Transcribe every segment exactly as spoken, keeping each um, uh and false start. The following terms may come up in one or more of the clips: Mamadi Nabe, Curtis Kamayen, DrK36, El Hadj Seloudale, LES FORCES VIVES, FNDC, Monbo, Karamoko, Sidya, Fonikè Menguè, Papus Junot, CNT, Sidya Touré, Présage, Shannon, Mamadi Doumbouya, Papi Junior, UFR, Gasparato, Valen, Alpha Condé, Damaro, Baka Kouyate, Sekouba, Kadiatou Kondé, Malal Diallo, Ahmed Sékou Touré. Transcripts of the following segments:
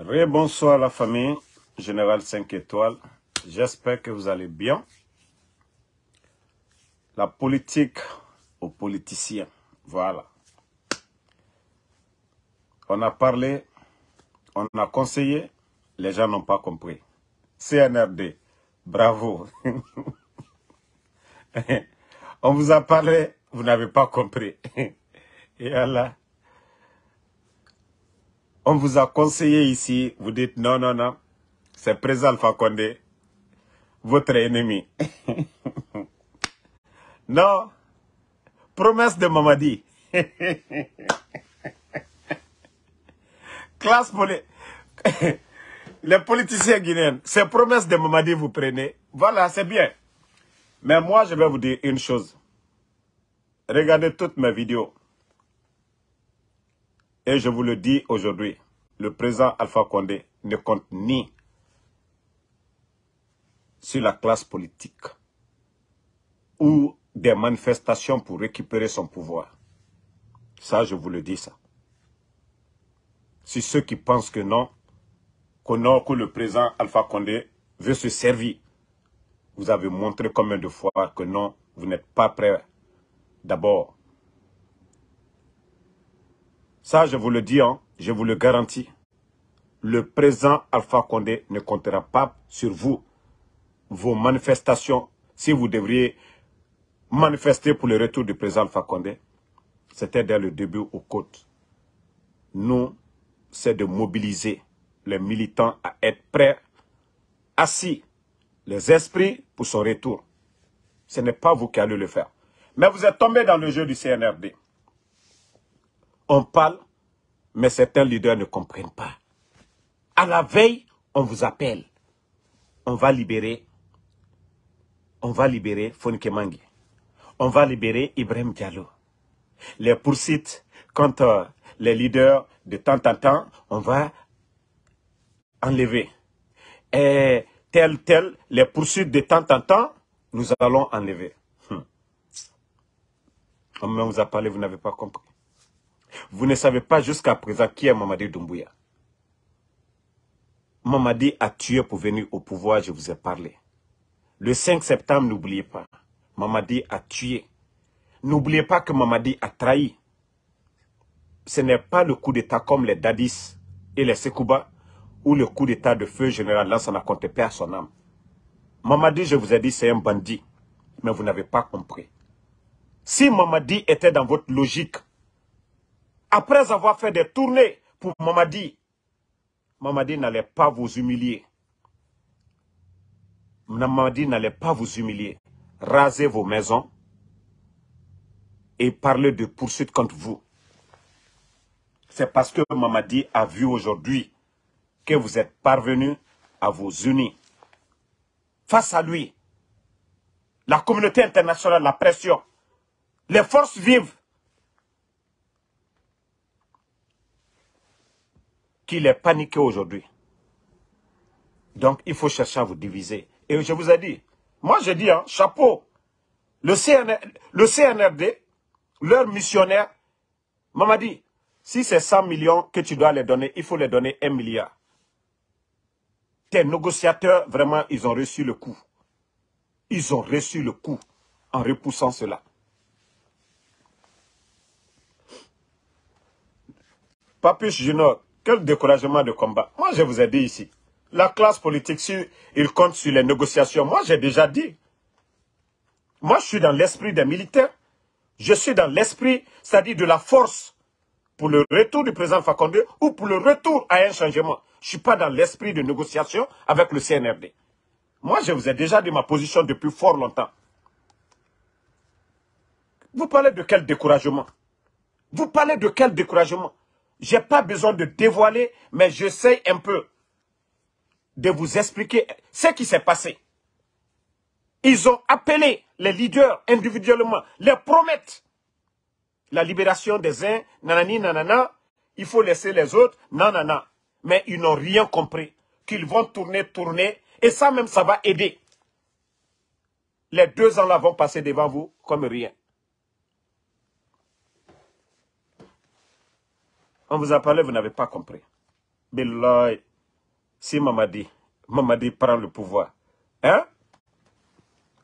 Rebonsoir la famille Général cinq étoiles, j'espère que vous allez bien. La politique aux politiciens, voilà. On a parlé, on a conseillé, les gens n'ont pas compris. C N R D, bravo. On vous a parlé, vous n'avez pas compris. Et Allah. On vous a conseillé ici, vous dites non, non, non, c'est président Fakondé, votre ennemi. Non, promesse de Mamadi. Classe pour les... les politiciens guinéens, ces promesses de Mamadi vous prenez, voilà, c'est bien. Mais moi, je vais vous dire une chose. Regardez toutes mes vidéos. Et je vous le dis aujourd'hui, le président Alpha Condé ne compte ni sur la classe politique ou des manifestations pour récupérer son pouvoir. Ça, je vous le dis ça. Si ceux qui pensent que non, que non, que le président Alpha Condé veut se servir, vous avez montré combien de fois que non, vous n'êtes pas prêts d'abord. Ça, je vous le dis, hein, je vous le garantis. Le président Alpha Condé ne comptera pas sur vous, vos manifestations. Si vous devriez manifester pour le retour du président Alpha Condé, c'était dès le début aux côtes. Nous, c'est de mobiliser les militants à être prêts, assis, les esprits pour son retour. Ce n'est pas vous qui allez le faire. Mais vous êtes tombé dans le jeu du C N R D. On parle, mais certains leaders ne comprennent pas. À la veille, on vous appelle. On va libérer, on va libérer Fonikè Menguè. On va libérer Ibrahim Diallo. Les poursuites contre euh, les leaders de temps en temps, on va enlever. Et tel, tel, les poursuites de temps en temps, nous allons enlever. Hum. On vous a parlé, vous n'avez pas compris. Vous ne savez pas jusqu'à présent qui est Mamadi Doumbouya. Mamadi a tué pour venir au pouvoir, je vous ai parlé. Le cinq septembre, n'oubliez pas, Mamadi a tué. N'oubliez pas que Mamadi a trahi. Ce n'est pas le coup d'État comme les Dadis et les Sekouba ou le coup d'État de feu général. Là, ça n'a compté pas à son âme. Mamadi, je vous ai dit, c'est un bandit. Mais vous n'avez pas compris. Si Mamadi était dans votre logique, après avoir fait des tournées pour Mamadi, Mamadi n'allait pas vous humilier. Mamadi n'allait pas vous humilier. Raser vos maisons et parler de poursuites contre vous. C'est parce que Mamadi a vu aujourd'hui que vous êtes parvenus à vous unir. Face à lui, la communauté internationale, la pression, les forces vives, qu'il est paniqué aujourd'hui. Donc, il faut chercher à vous diviser. Et je vous ai dit, moi j'ai dit, hein, chapeau, le, C N R, le C N R D, leur missionnaire, Mamadi, si c'est cent millions que tu dois les donner, il faut les donner un milliard. Tes négociateurs, vraiment, ils ont reçu le coup. Ils ont reçu le coup en repoussant cela. Papus Junot, quel découragement de combat. Moi, je vous ai dit ici, la classe politique, il compte sur les négociations. Moi, j'ai déjà dit. Moi, je suis dans l'esprit des militaires. Je suis dans l'esprit, c'est-à-dire de la force pour le retour du président Fakondé ou pour le retour à un changement. Je ne suis pas dans l'esprit de négociation avec le C N R D. Moi, je vous ai déjà dit ma position depuis fort longtemps. Vous parlez de quel découragement? Vous parlez de quel découragement? Je n'ai pas besoin de dévoiler, mais j'essaie un peu de vous expliquer ce qui s'est passé. Ils ont appelé les leaders individuellement, les promettent. La libération des uns, nanani, nanana, il faut laisser les autres, nanana. Mais ils n'ont rien compris, qu'ils vont tourner, tourner, et ça même, ça va aider. Les deux ans là vont passer devant vous comme rien. On vous a parlé, vous n'avez pas compris. Billahi. si Mamadi, Mamadi prend le pouvoir, hein?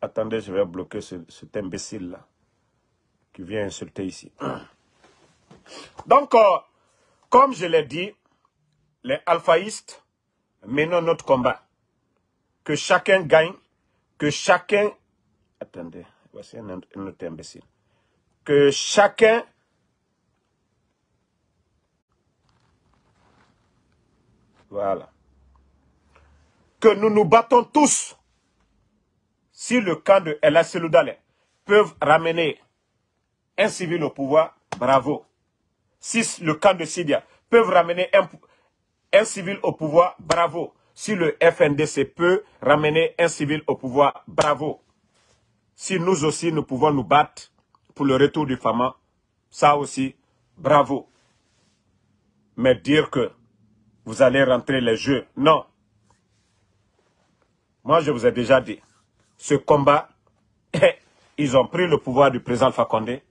Attendez, je vais bloquer ce, cet imbécile-là qui vient insulter ici. Donc, euh, comme je l'ai dit, les alphaïstes menons notre combat. Que chacun gagne, que chacun... Attendez, voici un, un autre imbécile. Que chacun... Voilà. Que nous nous battons tous si le camp de El Hadj Seloudale peuvent ramener un civil au pouvoir, bravo. Si le camp de Sidya peuvent ramener un, un civil au pouvoir, bravo. Si le F N D C peut ramener un civil au pouvoir, bravo. Si nous aussi, nous pouvons nous battre pour le retour du FAMAN, ça aussi, bravo. Mais dire que vous allez rentrer les jeux, non. Moi, je vous ai déjà dit, ce combat, ils ont pris le pouvoir du président Fakondé.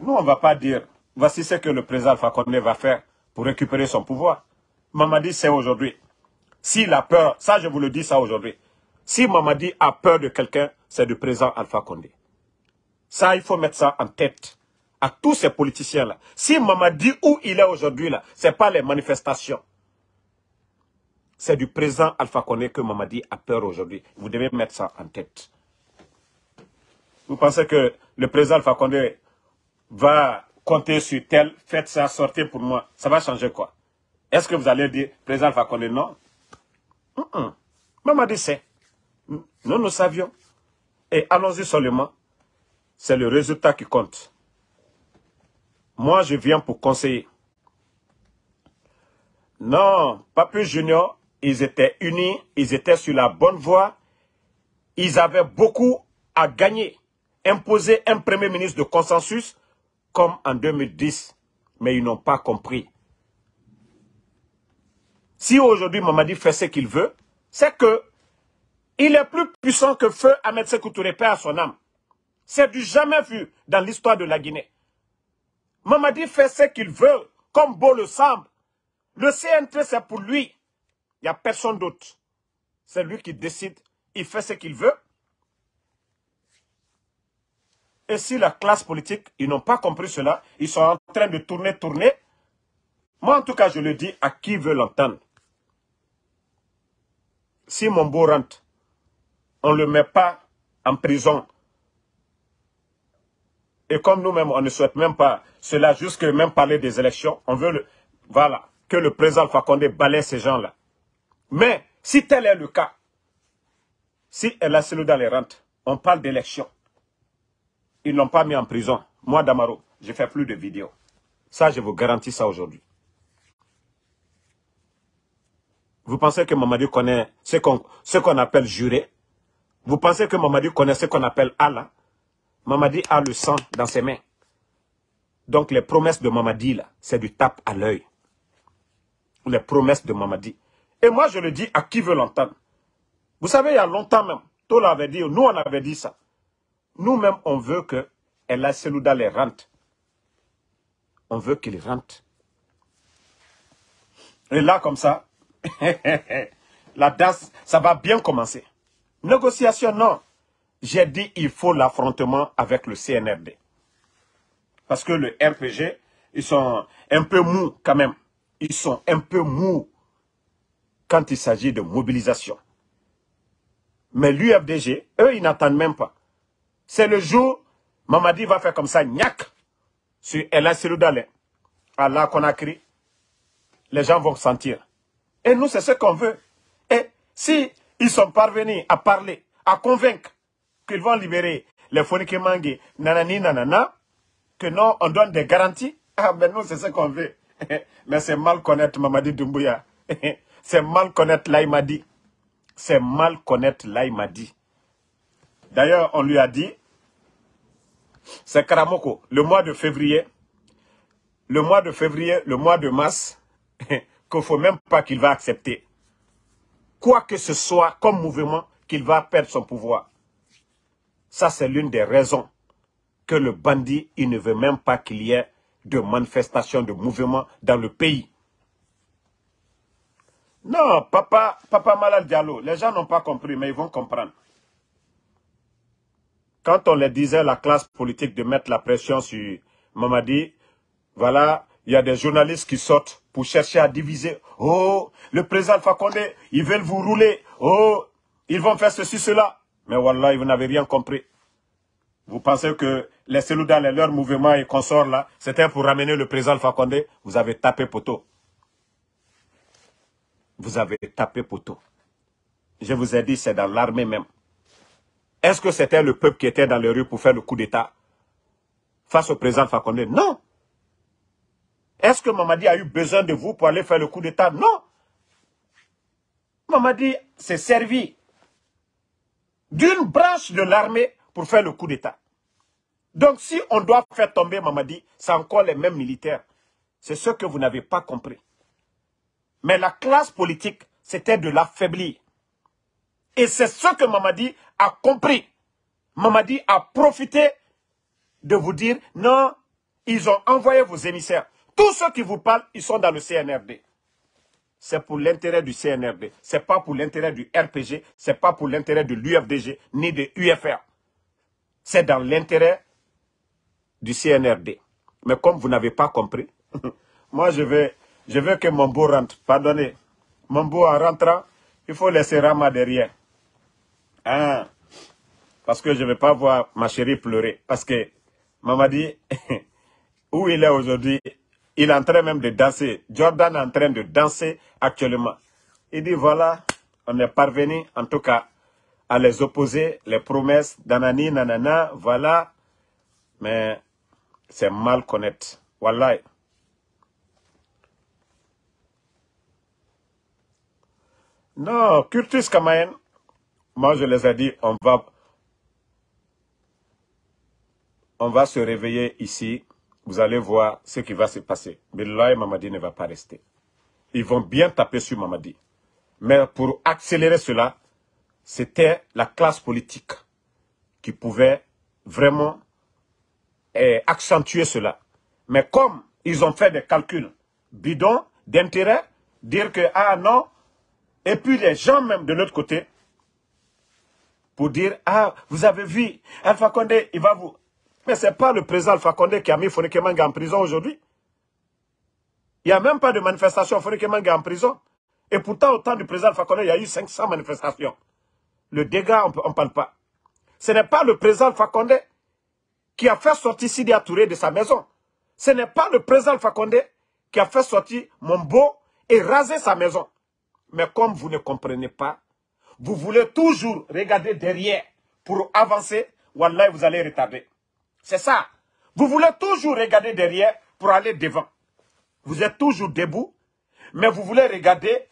Nous, on ne va pas dire, voici ce que le président Fakondé va faire pour récupérer son pouvoir. Mamadi, c'est aujourd'hui. S'il a peur, ça je vous le dis ça aujourd'hui. Si Mamadi a peur de quelqu'un, c'est du président Alpha Condé. Ça, il faut mettre ça en tête à tous ces politiciens-là. Si Mamadi, où il est aujourd'hui, là, ce n'est pas les manifestations. C'est du président Alpha Condé que Mamadi a peur aujourd'hui. Vous devez mettre ça en tête. Vous pensez que le président Alpha Condé va compter sur tel, faites ça, sortez pour moi. Ça va changer quoi? Est-ce que vous allez dire, président Alpha Condé, non? Mm -mm. Mamadi sait. Nous, nous savions. Et allons-y seulement. C'est le résultat qui compte. Moi, je viens pour conseiller. Non, Papi Junior, ils étaient unis, ils étaient sur la bonne voie. Ils avaient beaucoup à gagner. Imposer un premier ministre de consensus, comme en deux mille dix. Mais ils n'ont pas compris. Si aujourd'hui Mamadi fait ce qu'il veut, c'est que il est plus puissant que feu Ahmed Sékou Touré, paix à son âme. C'est du jamais vu dans l'histoire de la Guinée. Mamadi fait ce qu'il veut, comme beau le semble. Le C N T, c'est pour lui. Il n'y a personne d'autre. C'est lui qui décide. Il fait ce qu'il veut. Et si la classe politique, ils n'ont pas compris cela, ils sont en train de tourner, tourner. Moi, en tout cas, je le dis à qui veut l'entendre. Si Monbo rentre, on ne le met pas en prison. Et comme nous-mêmes, on ne souhaite même pas cela, jusque même parler des élections, on veut le, voilà, que le président Fakondé balaye ces gens-là. Mais si tel est le cas, si El Hadj Selouda les rentre, on parle d'élections. Ils ne l'ont pas mis en prison. Moi, Damaro, je ne fais plus de vidéos. Ça, je vous garantis ça aujourd'hui. Vous pensez que Mamadi connaît ce qu'on ce qu'on appelle juré? Vous pensez que Mamadi connaît ce qu'on appelle Allah? Mamadi a le sang dans ses mains. Donc les promesses de Mamadi, là, c'est du tape à l'œil. Les promesses de Mamadi. Et moi, je le dis à qui veut l'entendre. Vous savez, il y a longtemps même, Tola avait dit, nous on avait dit ça. Nous-mêmes, on veut que El Hadj Selouda les rentre. On veut qu'il rentre. Et là, comme ça, la danse, ça va bien commencer. Négociation, non. J'ai dit il faut l'affrontement avec le C N R D. Parce que le R P G, ils sont un peu mous quand même. Ils sont un peu mous quand il s'agit de mobilisation. Mais l'U F D G, eux, ils n'attendent même pas. C'est le jour, Mamadi va faire comme ça, gnac, sur El Hadj Seloudale, à la Conakry, les gens vont sentir. Et nous, c'est ce qu'on veut. Et si ils sont parvenus à parler, à convaincre qu'ils vont libérer les Fonike Manga, nanani, nanana, que non, on donne des garanties, ah ben nous, c'est ce qu'on veut. Mais c'est mal connaître Mamadi Doumbouya. C'est mal connaître Laïmadi. C'est mal connaître Laïmadi. D'ailleurs, on lui a dit, c'est Karamoko, le mois de février, le mois de février, le mois de mars, qu'il ne faut même pas qu'il va accepter. Quoi que ce soit comme mouvement, qu'il va perdre son pouvoir. Ça, c'est l'une des raisons que le bandit, il ne veut même pas qu'il y ait de manifestations, de mouvements dans le pays. Non, papa, papa Malal Diallo, les gens n'ont pas compris, mais ils vont comprendre. Quand on leur disait à la classe politique de mettre la pression sur Mamadi, voilà, il y a des journalistes qui sortent pour chercher à diviser. Oh, le président Fakondé, ils veulent vous rouler. Oh, ils vont faire ceci, cela. Mais wallahi, vous n'avez rien compris. Vous pensez que les Cellou Dalein, leur mouvement et consorts là, c'était pour ramener le président Fakondé. Vous avez tapé poteau. Vous avez tapé poteau. Je vous ai dit, c'est dans l'armée même. Est-ce que c'était le peuple qui était dans les rues pour faire le coup d'État face au président Fakondé? Non. Est-ce que Mamadi a eu besoin de vous pour aller faire le coup d'État? Non. Mamadi s'est servi d'une branche de l'armée pour faire le coup d'État. Donc si on doit faire tomber Mamadi, c'est encore les mêmes militaires. C'est ce que vous n'avez pas compris. Mais la classe politique, c'était de l'affaiblir. Et c'est ce que Mamadi a compris. Mamadi a profité de vous dire, non, ils ont envoyé vos émissaires. Tous ceux qui vous parlent, ils sont dans le C N R D. C'est pour l'intérêt du C N R D. Ce n'est pas pour l'intérêt du R P G. Ce n'est pas pour l'intérêt de l'U F D G ni de U F R. C'est dans l'intérêt du C N R D. Mais comme vous n'avez pas compris, moi je veux, je veux que Monbo rentre. Pardonnez. Monbo en rentrant, il faut laisser Rama derrière. Hein? Parce que je ne vais pas voir ma chérie pleurer. Parce que Mamadi, où il est aujourd'hui, il est en train même de danser. Jordan est en train de danser actuellement. Il dit voilà, on est parvenu en tout cas à les opposer, les promesses, danani, nanana, voilà. Mais c'est mal connaître. Wallahi. Non, Curtis Kamayen, moi je les ai dit, on va, on va se réveiller ici. Vous allez voir ce qui va se passer. Mais là, Mamadi ne va pas rester. Ils vont bien taper sur Mamadi. Mais pour accélérer cela, c'était la classe politique qui pouvait vraiment eh, accentuer cela. Mais comme ils ont fait des calculs bidons d'intérêt, dire que, ah non, et puis les gens même de l'autre côté, pour dire, ah, vous avez vu, Alpha Condé, il va vous... Mais ce n'est pas le président Alpha Condé qui a mis Fonike Manga en prison aujourd'hui. Il n'y a même pas de manifestation Fonike Manga en prison. Et pourtant, au temps du président Alpha Condé, il y a eu cinq cents manifestations. Le dégât, on ne parle pas. Ce n'est pas le président Alpha Condé qui a fait sortir Sidya Touré de sa maison. Ce n'est pas le président Alpha Condé qui a fait sortir Mambo et raser sa maison. Mais comme vous ne comprenez pas, vous voulez toujours regarder derrière pour avancer. Wallah, vous allez retarder. C'est ça. Vous voulez toujours regarder derrière pour aller devant. Vous êtes toujours debout, mais vous voulez regarder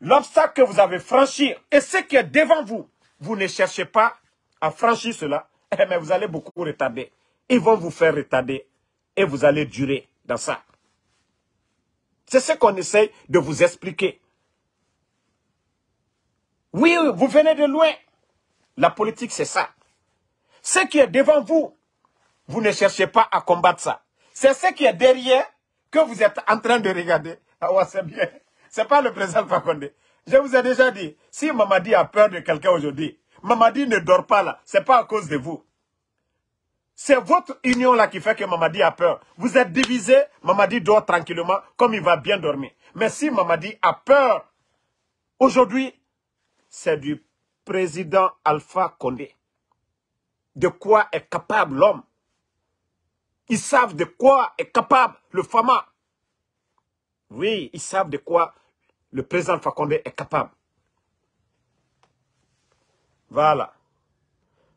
l'obstacle que vous avez franchi et ce qui est devant vous. Vous ne cherchez pas à franchir cela, mais vous allez beaucoup retarder. Ils vont vous faire retarder et vous allez durer dans ça. C'est ce qu'on essaye de vous expliquer. Oui, vous venez de loin. La politique, c'est ça. Ce qui est devant vous, vous ne cherchez pas à combattre ça. C'est ce qui est derrière que vous êtes en train de regarder. Ah ouais, c'est bien. Ce n'est pas le président Fakondé. Je vous ai déjà dit, si Mamadi a peur de quelqu'un aujourd'hui, Mamadi ne dort pas là. Ce n'est pas à cause de vous. C'est votre union là qui fait que Mamadi a peur. Vous êtes divisés, Mamadi dort tranquillement comme il va bien dormir. Mais si Mamadi a peur, aujourd'hui, c'est du président Alpha Condé. De quoi est capable l'homme? Ils savent de quoi est capable le FAMAN. Oui, ils savent de quoi le président Fakondé est capable. Voilà.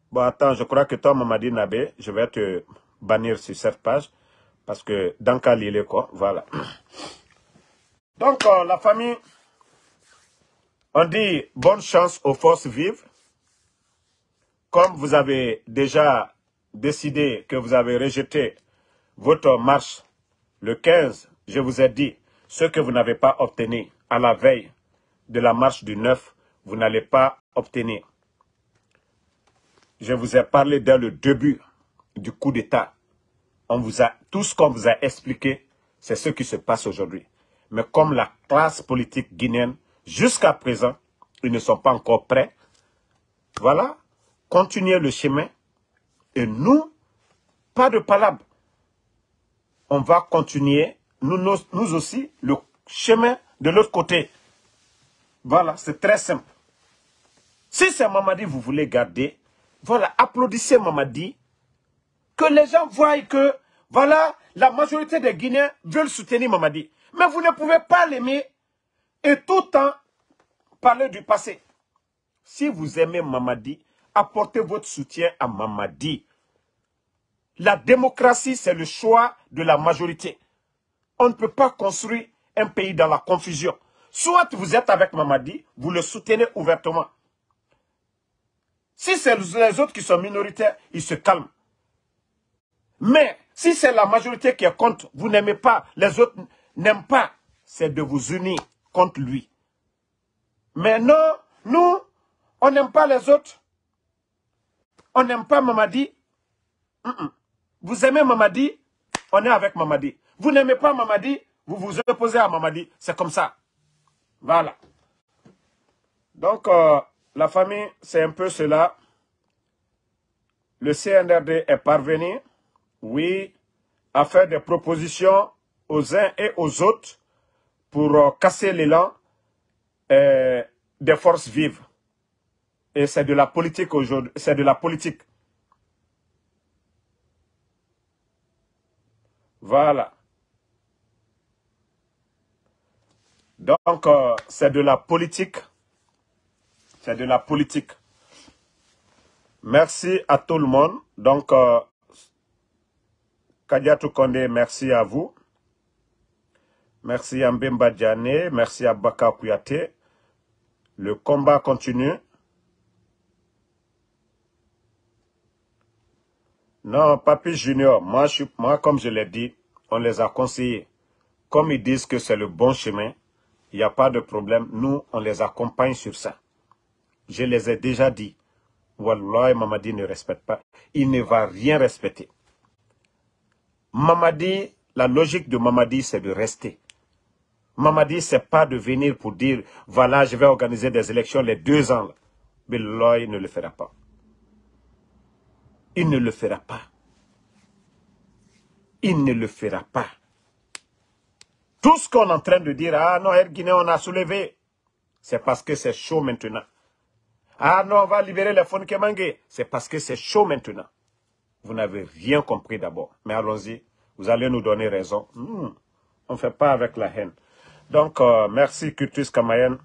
Bon, attends, je crois que toi, Mamadi Nabe, je vais te bannir sur cette page. Parce que dans Kalilé, quoi. Voilà. Donc, la famille, on dit bonne chance aux forces vives. Comme vous avez déjà décidé que vous avez rejeté votre marche le quinze, je vous ai dit, ce que vous n'avez pas obtenu à la veille de la marche du neuf, vous n'allez pas obtenir. Je vous ai parlé dès le début du coup d'État. On vous a, tout ce qu'on vous a expliqué, c'est ce qui se passe aujourd'hui. mais comme la classe politique guinéenne, jusqu'à présent, ils ne sont pas encore prêts. Voilà, continuez le chemin. Et nous, pas de palabres. On va continuer, nous, nous, nous aussi, le chemin de l'autre côté. Voilà, c'est très simple. Si c'est Mamadi que vous voulez garder, voilà, applaudissez Mamadi. Que les gens voient que, voilà, la majorité des Guinéens veulent soutenir Mamadi. Mais vous ne pouvez pas l'aimer et tout le temps parler du passé. Si vous aimez Mamadi, apportez votre soutien à Mamadi. La démocratie, c'est le choix de la majorité. On ne peut pas construire un pays dans la confusion. Soit vous êtes avec Mamadi, vous le soutenez ouvertement. Si c'est les autres qui sont minoritaires, ils se calment. Mais si c'est la majorité qui est contre, vous n'aimez pas, les autres n'aiment pas, c'est de vous unir contre lui. Mais non, nous, on n'aime pas les autres. On n'aime pas Mamadi. Mm-mm. Vous aimez Mamadi, on est avec Mamadi. Vous n'aimez pas Mamadi, vous vous opposez à Mamadi. C'est comme ça. Voilà. Donc, euh, la famille, c'est un peu cela. Le C N R D est parvenu. Oui, à faire des propositions aux uns et aux autres pour euh, casser l'élan euh, des forces vives. Et c'est de la politique aujourd'hui, c'est de la politique. Voilà. Donc, euh, c'est de la politique. C'est de la politique. Merci à tout le monde. Donc, euh, Kadiatou Kondé, merci à vous. Merci à Mbemba Djane, merci à Baka Kouyate. Le combat continue. Non, Papi Junior, moi, je, moi comme je l'ai dit, on les a conseillés. Comme ils disent que c'est le bon chemin, il n'y a pas de problème. Nous, on les accompagne sur ça. Je les ai déjà dit. Wallah, Mamadi ne respecte pas. Il ne va rien respecter. Mamadi, la logique de Mamadi, c'est de rester. Mamadi, c'est pas de venir pour dire, voilà, je vais organiser des élections les deux ans. Mais là, il ne le fera pas. Il ne le fera pas. Il ne le fera pas. Tout ce qu'on est en train de dire, ah non, Air Guinée, on a soulevé, c'est parce que c'est chaud maintenant. Ah non, on va libérer les Fonike Manga, c'est parce que c'est chaud maintenant. Vous n'avez rien compris d'abord. Mais allons-y, vous allez nous donner raison. Hmm, on ne fait pas avec la haine. Donc, euh, merci Curtis Kamayen.